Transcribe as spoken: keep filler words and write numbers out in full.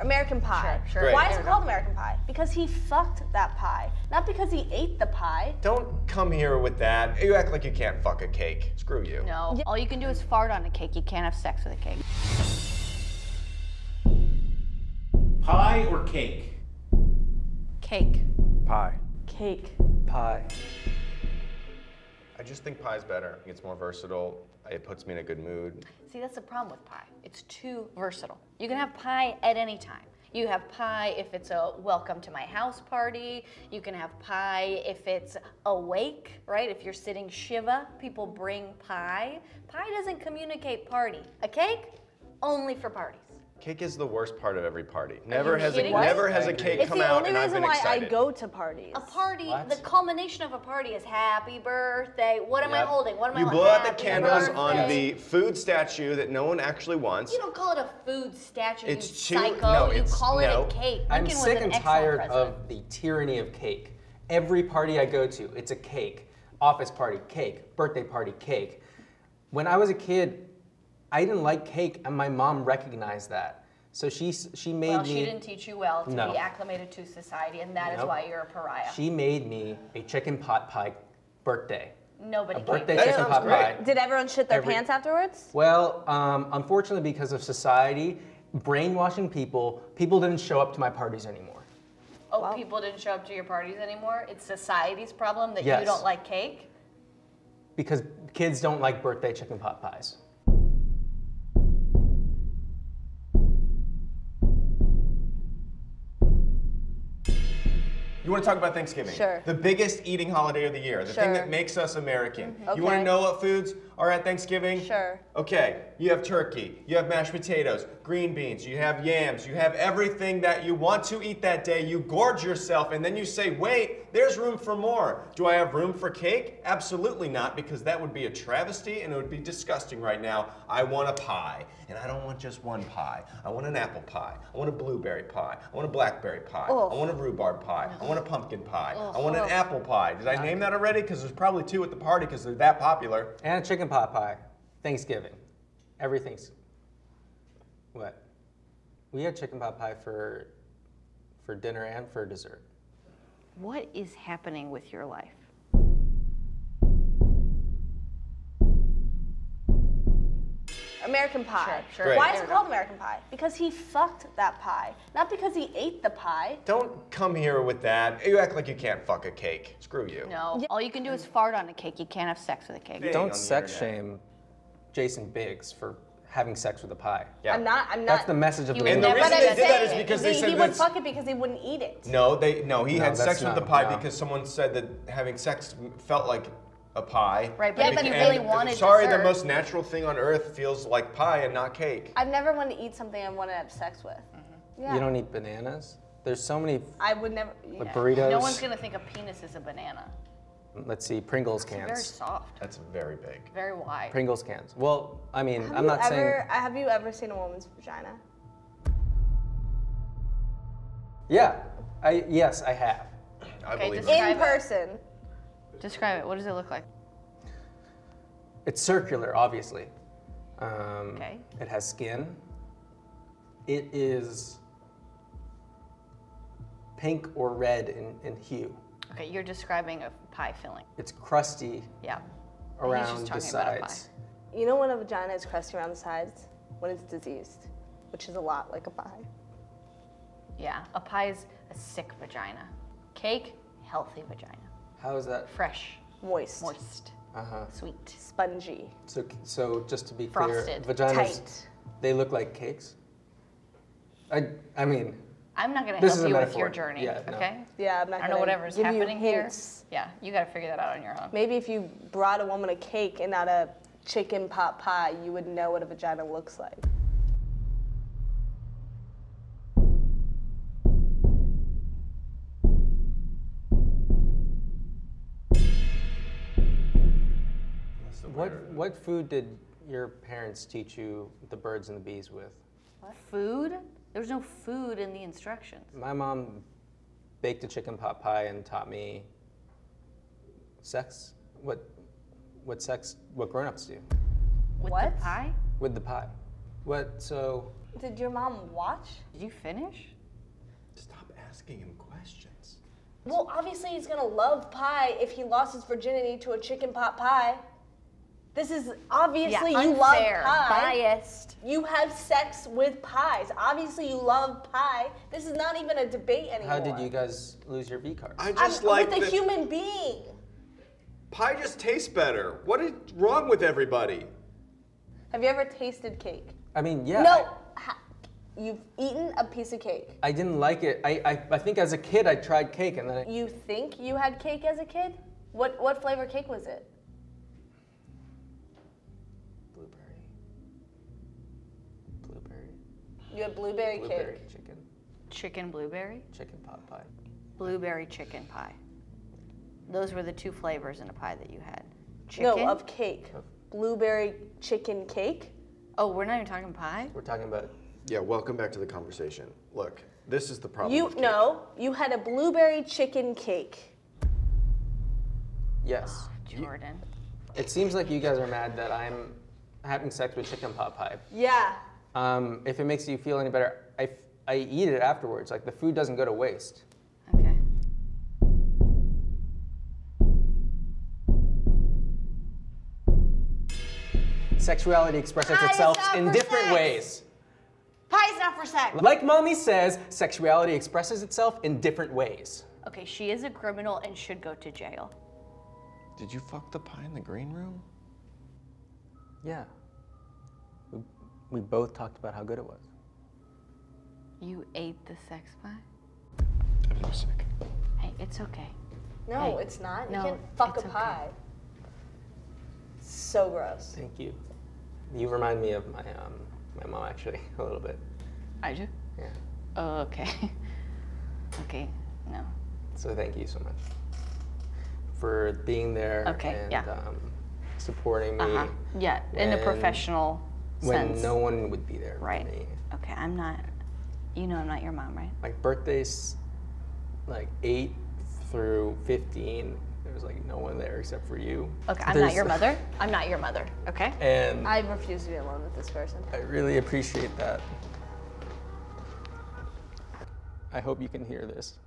American Pie. Sure, sure. Why right. is it called American Pie? Because he fucked that pie, not because he ate the pie. Don't come here with that. You act like you can't fuck a cake. Screw you. No, all you can do is fart on a cake. You can't have sex with a cake. Pie or cake? Cake. Pie. Cake. Pie. I just think pie's better. It's more versatile. It puts me in a good mood. See, that's the problem with pie. It's too versatile. You can have pie at any time. You have pie if it's a welcome to my house party. You can have pie if it's a wake, right? If you're sitting Shiva, people bring pie. Pie doesn't communicate party. A cake, only for parties. Cake is the worst part of every party. Never has a, never has a cake come out and I've been excited. It's the only reason why I go to parties. A party, what? The culmination of a party is happy birthday. What am yep. I holding? What am you I holding? You blow out the candles birthday. on the food statue that no one actually wants. You don't call it a food statue, it's you too, psycho. No, you it's, call no. it a cake. I'm Lincoln sick an and tired of the tyranny of cake. Every party I go to, it's a cake. Office party, cake. Birthday party, cake. When I was a kid, I didn't like cake, and my mom recognized that. So she she made me... Well, she me, didn't teach you well to no. be acclimated to society, and that nope. is why you're a pariah. She made me a chicken pot pie birthday. Nobody a birthday came. chicken pot great. pie. Did everyone shit their Every, pants afterwards? Well, um, unfortunately, because of society, brainwashing people, people didn't show up to my parties anymore. Oh, wow. People didn't show up to your parties anymore? It's society's problem that yes. you don't like cake? Because kids don't like birthday chicken pot pies. You want to talk about Thanksgiving? Sure. The biggest eating holiday of the year, the sure. thing that makes us American. Mm-hmm. okay. You want to know what foods are at Thanksgiving? Sure. Okay, you have turkey, you have mashed potatoes, green beans, you have yams, you have everything that you want to eat that day. You gorge yourself and then you say, wait, there's room for more. Do I have room for cake? Absolutely not, because that would be a travesty and it would be disgusting right now. I want a pie, and I don't want just one pie. I want an apple pie, I want a blueberry pie, I want a blackberry pie, oh. I want a rhubarb pie, I want a pumpkin pie. Oh, I want an oh. apple pie. Did I name that already? Because there's probably two at the party because they're that popular. And a chicken pot pie. Thanksgiving. Everything's... What? We had chicken pot pie for, for dinner and for dessert. What is happening with your life? American Pie. Sure, sure. Why is it called American Pie? Because he fucked that pie, not because he ate the pie. Don't come here with that. You act like you can't fuck a cake. Screw you. No, all you can do is fart on a cake. You can't have sex with a cake. Don't sex shame Jason Biggs for having sex with a pie. Yeah. I'm not, I'm not. That's the message of the movie. And the reason they did that is because they said he would fuck it because he wouldn't eat it. No, they, no, he had sex with the pie because someone said that having sex felt like a pie. Right, but yeah, but he really wanted Sorry, dessert. The most natural thing on earth feels like pie and not cake. I've never wanted to eat something I want to have sex with. Mm-hmm. yeah. You don't eat bananas? There's so many I would never, like yeah. burritos. No one's going to think a penis is a banana. Let's see, Pringles cans. That's very soft. That's very big. Very wide. Pringles cans. Well, I mean, have I'm not ever, saying... Have you ever seen a woman's vagina? Yeah. I Yes, I have. I okay, believe In person. It. Describe it. What does it look like? It's circular, obviously. Um, okay. It has skin. It is pink or red in, in hue. Okay, you're describing a pie filling. It's crusty yeah. around the sides. You know when a vagina is crusty around the sides? When it's diseased, which is a lot like a pie. Yeah, a pie is a sick vagina. Cake, healthy vagina. How is that? Fresh. Moist. Moist. Uh-huh. Sweet. Spongy. So, so just to be Frosted. clear, vaginas, Tight. they look like cakes? I, I mean... I'm not going to help you with your journey, yeah, okay? No. Yeah, I'm not going to I don't know whatever's happening here. Yeah, you got to figure that out on your own. Maybe if you brought a woman a cake and not a chicken pot pie, you would know what a vagina looks like. What, what food did your parents teach you the birds and the bees with? What? Food? There was no food in the instructions. My mom baked a chicken pot pie and taught me sex. What what sex, what grown-ups do. With what? The pie? With the pie. What, so... Did your mom watch? Did you finish? Stop asking him questions. Well, obviously he's gonna love pie if he lost his virginity to a chicken pot pie. This is obviously yeah, you love pie. Biased. You have sex with pies. Obviously you love pie. This is not even a debate anymore. How did you guys lose your B card? I just I'm, like with a human being. Pie just tastes better. What is wrong with everybody? Have you ever tasted cake? I mean, yeah. No, I, you've eaten a piece of cake. I didn't like it. I, I I think as a kid I tried cake and then. I... You think you had cake as a kid? What what flavor cake was it? You had blueberry, blueberry cake. Chicken. Chicken blueberry? Chicken pot pie. Blueberry chicken pie. Those were the two flavors in a pie that you had. Chicken? No, of cake. Oh. Blueberry chicken cake? Oh, we're not even talking pie? We're talking about... Yeah, welcome back to the conversation. Look, this is the problem You No, you had a blueberry chicken cake. Yes. Oh, Jordan. You, it seems like you guys are mad that I'm having sex with chicken pot pie. Yeah. Um, if it makes you feel any better, I, I eat it afterwards. Like, the food doesn't go to waste. Okay. Sexuality expresses Pie itself in different sex. ways. Pie's not for sex. Like mommy says, sexuality expresses itself in different ways. Okay, she is a criminal and should go to jail. Did you fuck the pie in the green room? Yeah. We both talked about how good it was. You ate the sex pie? I was sick. Hey, it's okay. No, hey, it's not. You no, can't fuck a pie. Okay. So gross. Thank you. You remind me of my um my mom actually a little bit. I do? Yeah. Oh, okay. Okay, no. So thank you so much for being there okay, and yeah. um, supporting me. Uh-huh. Yeah, in a professional. When sense. no one would be there right. for me. Okay, I'm not, you know I'm not your mom, right? Like birthdays, like eight through fifteen, there was like no one there except for you. Okay, I'm There's, not your mother. I'm not your mother, okay? And I refuse to be alone with this person. I really appreciate that. I hope you can hear this.